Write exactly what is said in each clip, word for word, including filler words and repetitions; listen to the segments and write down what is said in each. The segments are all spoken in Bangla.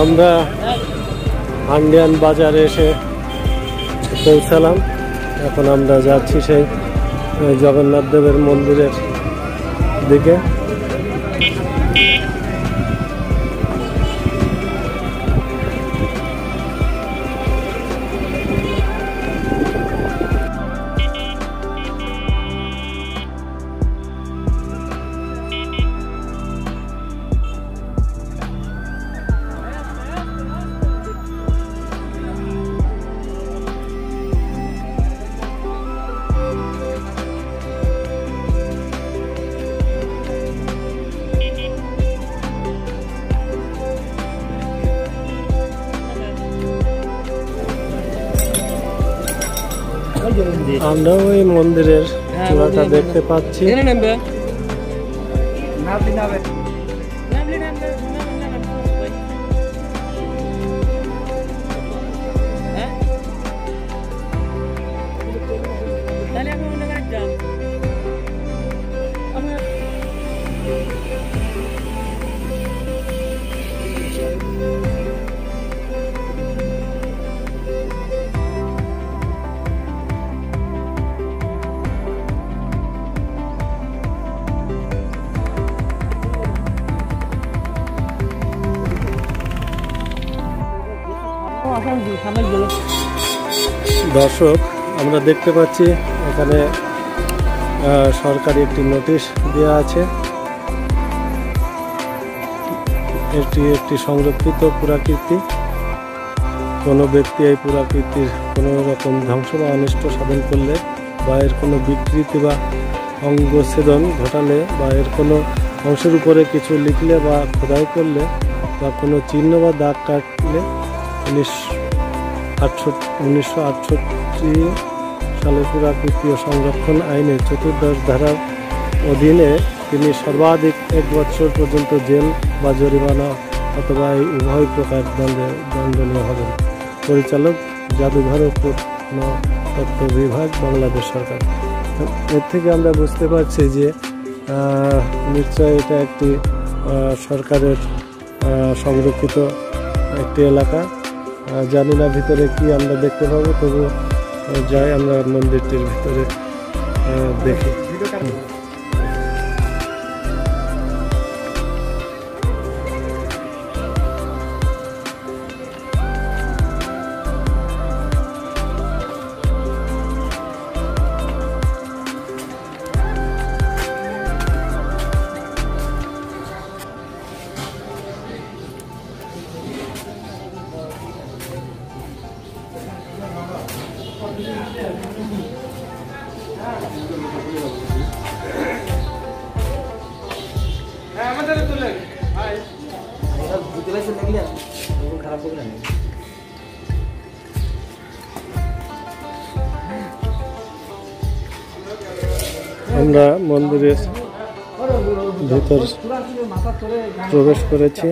আমরা হান্ডিয়াল বাজারে এসে পৌঁছালাম। এখন আমরা যাচ্ছি সেই জগন্নাথ দেবের মন্দিরের দিকে। আমরা ওই মন্দিরের চূড়াটা দেখতে পাচ্ছি। দর্শক, আমরা দেখতে পাচ্ছি এখানে সরকারি একটি নোটিশ দেওয়া আছে। এটি একটি সংরক্ষিত পুরাকীর্তি। কোনো ব্যক্তি এই পুরাকীর্তির কোনো রকম ধ্বংস বা অনিষ্ট সাধন করলে বা এর কোনো বিকৃতি বা অঙ্গছেদন ঘটালে বা এর কোনো অংশের উপরে কিছু লিখলে বা খোদাই করলে বা কোনো চিহ্ন বা দাগ কাটলে উনিশশো আটষট্টি সালে পুরাকীর্তি ও সংরক্ষণ আইনে চতুর্দশ ধারার অধীনে তিনি সর্বাধিক এক বছর পর্যন্ত জেল বা জরিমানা অথবা উভয় প্রকার দণ্ডে দণ্ডনীয় হবেন। পরিচালক জাদুঘর ও প্রত্নতত্ত্ব বিভাগ, বাংলাদেশ সরকার। এর থেকে আমরা বুঝতে পারছি যে নিশ্চয় এটা একটি সরকারের সংরক্ষিত একটি এলাকা। জানি না ভিতরে কি আমরা দেখতে পাবো, তবু যাই আমরা মন্দিরটির ভিতরে দেখি। আমরা মন্দিরের ভিতর প্রবেশ করেছি।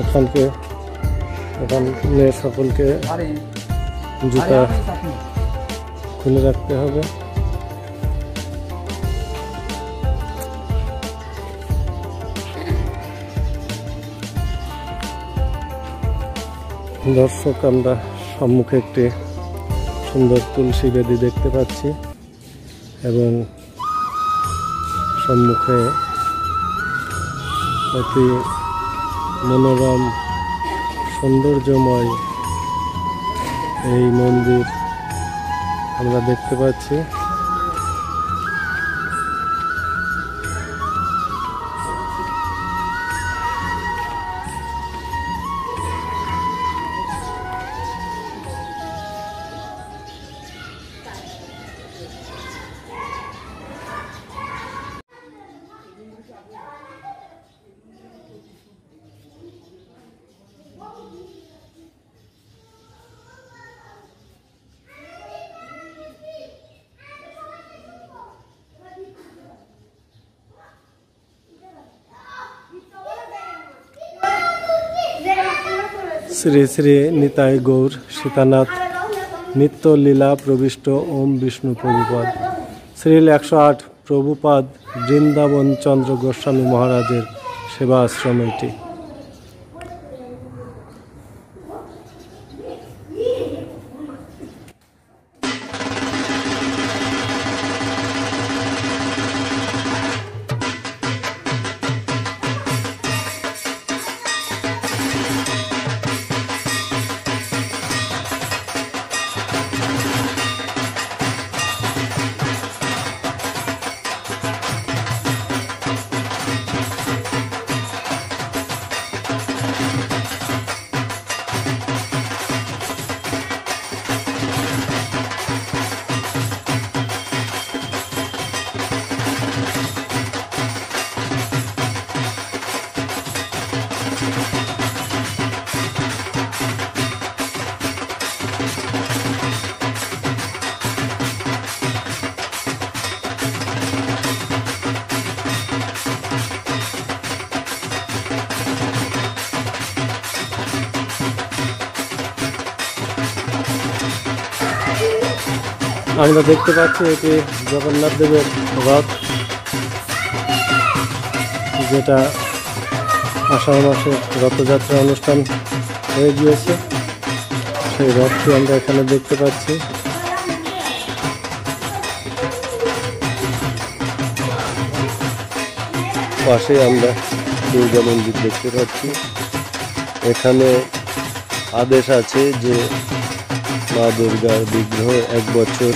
এখানকে এখানে সকলকে জুতা খুলে রাখতে হবে। দর্শক, আমরা সম্মুখে একটি সুন্দর তুলসী বেদি দেখতে পাচ্ছি এবং সম্মুখে অতি মনোরম সৌন্দর্যময় এই মন্দির আমরা দেখতে পাচ্ছি। শ্রী শ্রী নিতাই গৌর সীতানাথ নিত্য লীলা প্রবিষ্ট ওম বিষ্ণু প্রভুপদ শ্রীল একশো আট প্রভুপাদ বৃন্দাবন চন্দ্র গোস্বামী মহারাজের সেবা আশ্রম এটি। আমরা দেখতে পাচ্ছি এটি জগন্নাথ দেবের রথ, যেটা আষাঢ় মাসে রথযাত্রা অনুষ্ঠান হয়ে গিয়েছে। সেই রথটি আমরা এখানে দেখতে পাচ্ছি। পাশে আমরা দুর্গা মন্দির দেখতে পাচ্ছি। এখানে আদেশ আছে যে মা দুর্গার বিগ্রহ এক বছর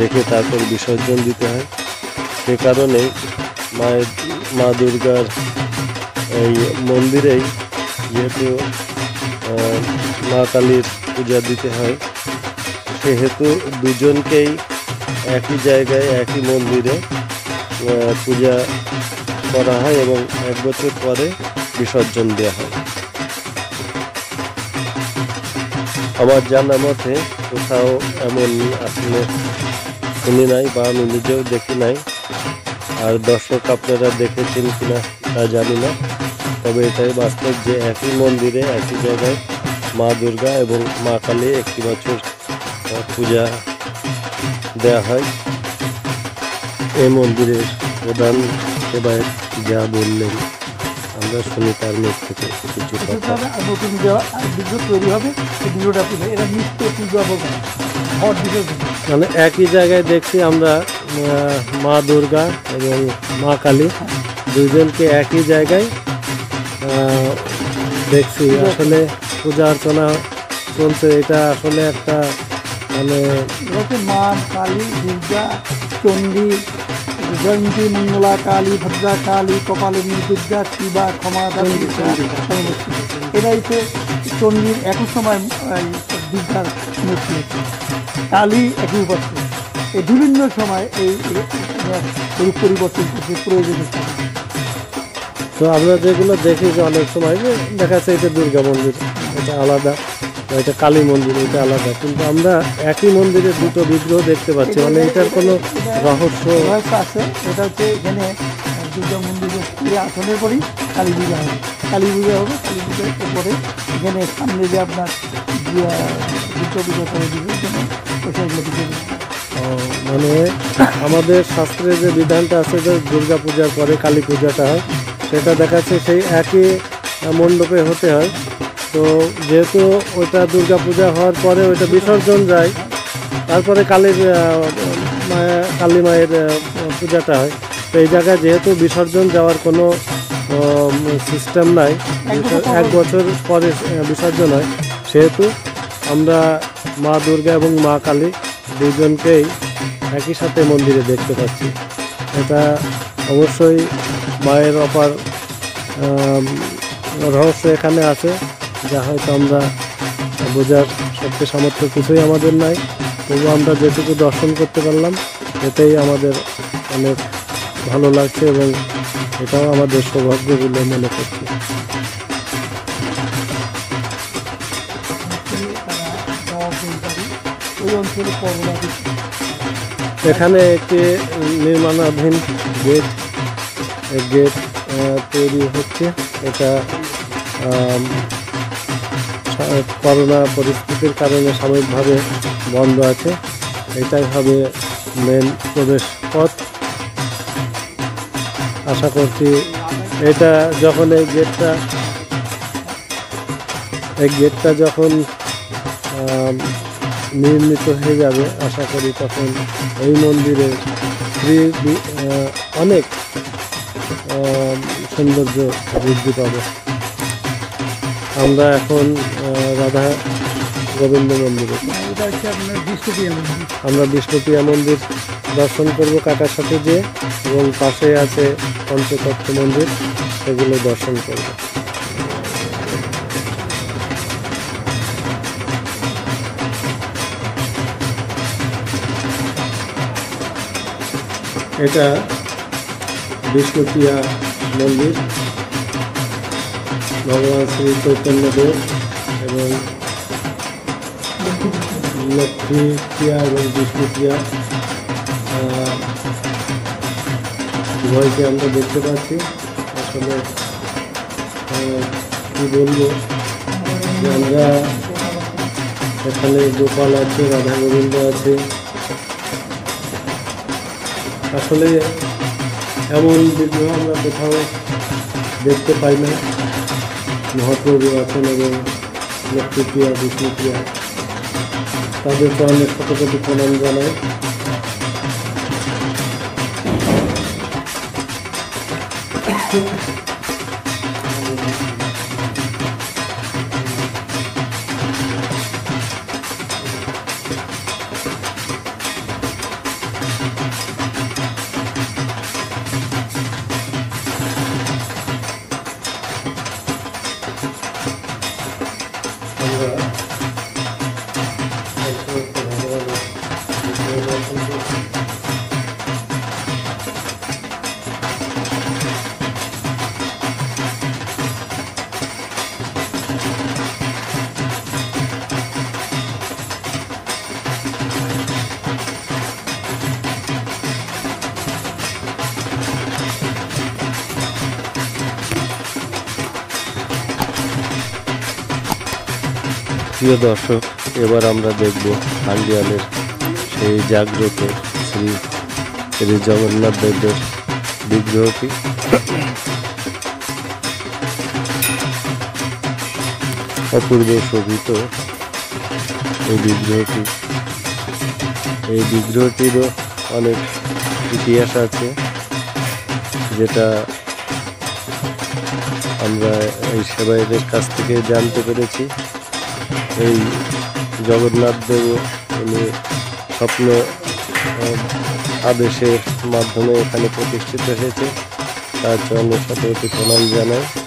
রেখে তারপর বিসর্জন দিতে হয়। সে কারণে মায়ের মা দুর্গার এই মন্দিরেই যেহেতু মা কালীর পূজা দিতে হয়, সেহেতু দুজনকেই একই জায়গায় একই মন্দিরে পূজা করা হয় এবং এক বছর পরে বিসর্জন দেওয়া হয়। আমার জানা মতে কোথাও এমন আসলে শুনি নাই বা আমি নিজেও দেখি নাই, আর দর্শক আপনারা দেখেছেন কিনা তা জানি না। তবে এটাই বাস্তব যে একই মন্দিরে একই জায়গায় মা দুর্গা এবং মা কালী একটি বছর পূজা দেওয়া হয়। এই মন্দিরের প্রধান সেবায় যা বললেন আমরা শুনি তার মুখ থেকে কিছু কথা। নতুন দেওয়া বিদ্যুৎ তৈরি হবে, সেই বিদ্যুৎ এটা নিত্য পূজা হবে। মানে একই জায়গায় দেখছি আমরা মা দুর্গা এবং মা কালী দুজনকে একই জায়গায় দেখছি। আসলে পূজা অর্চনা চলছে, এটা আসলে একটা মানে মা কালী, দুর্গা, চণ্ডী, জয়ন্তী, মঙ্গলা কালী, ভদ্রা কালী, কপালিনী, দুর্গা, শিবা, ক্ষমা কালী, এরা হচ্ছে চণ্ডীর একই সময় দুর্গার মূর্তি, কালী একই উপাস্য। এই বিভিন্ন সময় এই রূপ পরিবর্তন করতে প্রয়োজনীয়। তো আমরা যেগুলো দেখি যে অনেক সময় যে দেখা যাচ্ছে এটা দুর্গা মন্দির, এটা আলাদা, এটা কালী মন্দির, এটা আলাদা, কিন্তু আমরা একই মন্দিরে দুটো বিগ্রহ দেখতে পাচ্ছি। মানে এটার কোনো রহস্য আছে? এটা হচ্ছে এখানে দুর্গা মন্দিরে আসনের পরেই কালী পূজা হবে, কালী পূজা হবে, কালী পূজার পরে এখানে সামনে যে আপনার দুর্গা পূজা করে দিবে এখানে পয়সাগুলো দিতে। মানে আমাদের শাস্ত্রে যে বিধানটা আছে যে দুর্গা পূজার পরে কালী পূজাটা হয়, সেটা দেখাচ্ছে সেই একই মণ্ডপে হতে হয়। তো যেহেতু ওইটা দুর্গা পূজা হওয়ার পরে ওইটা বিসর্জন যায়, তারপরে কালীর মায়া কালী মায়ের পূজাটা হয়। তো এই জায়গায় যেহেতু বিসর্জন যাওয়ার কোনো সিস্টেম নাই, এক বছর পরে বিসর্জন হয়, সেহেতু আমরা মা দুর্গা এবং মা কালী দুজনকেই একই সাথে মন্দিরে দেখতে পাচ্ছি। এটা অবশ্যই মায়ের অপার রহস্য এখানে আছে, যা হয়তো আমরা বোঝার সবচেয়ে সামর্থ্য কিছুই আমাদের নাই। তবু আমরা যেটুকু দর্শন করতে পারলাম এটাই আমাদের অনেক ভালো লাগছে এবং এটাও আমাদের সৌভাগ্য বলে মনে করছি। এখানে একটি নির্মাণাধীন গেট গেট তৈরি হচ্ছে। এটা করোনা পরিস্থিতির কারণে সাময়িকভাবে বন্ধ আছে। এটাই হবে মেন প্রবেশ পথ। আশা করছি এটা যখন এই গেটটা এই গেটটা যখন নির্মিত হয়ে যাবে, আশা করি তখন এই মন্দিরে অনেক সৌন্দর্য বৃদ্ধি পাবে। আমরা এখন রাধা গোবিন্দ মন্দিরে, আমরা বিষ্ণুপ্রিয়া মন্দির দর্শন করব কাকার সাথে যেয়ে, এবং পাশে আছে পঞ্চতত্ত্ব মন্দির, সেগুলো দর্শন করব। এটা বিষ্ণুপ্রিয়া মন্দির, ভগবান শ্রী চৈতন্যদেব এবং লক্ষ্মী প্রিয়া এবং বিষ্ণুপ্রিয়া উভয়কে আমরা দেখতে পাচ্ছি। আসলে কী বলবো, আমরা এখানে গোপাল আছে, রাধা গোবিন্দ আছে, আসলে এমন বিগ্রহ আমরা কোথাও দেখতে পাই না। মহাপ্রভু আছেন এবং লক্ষ্মীপ্রিয়া বিষ্ণুপ্রিয়া তাদের তো অনেক শত কোটি প্রণাম জানায়। প্রিয় দর্শক, এবার আমরা দেখব হান্ডিয়ালের সেই জাগ্রত শ্রী শ্রী জগন্নাথ দেবের বিগ্রহটি। অপূর্ব শোভিত এই বিগ্রহটি, এই বিগ্রহটিরও অনেক ইতিহাস আছে, যেটা আমরা এই সেবায়েদের কাছ থেকে জানতে পেরেছি। এই জগন্নাথ দেব উনি স্বপ্ন আদেশের মাধ্যমে এখানে প্রতিষ্ঠিত হয়েছে, তার জন্য শতকোটি প্রণাম জানায়।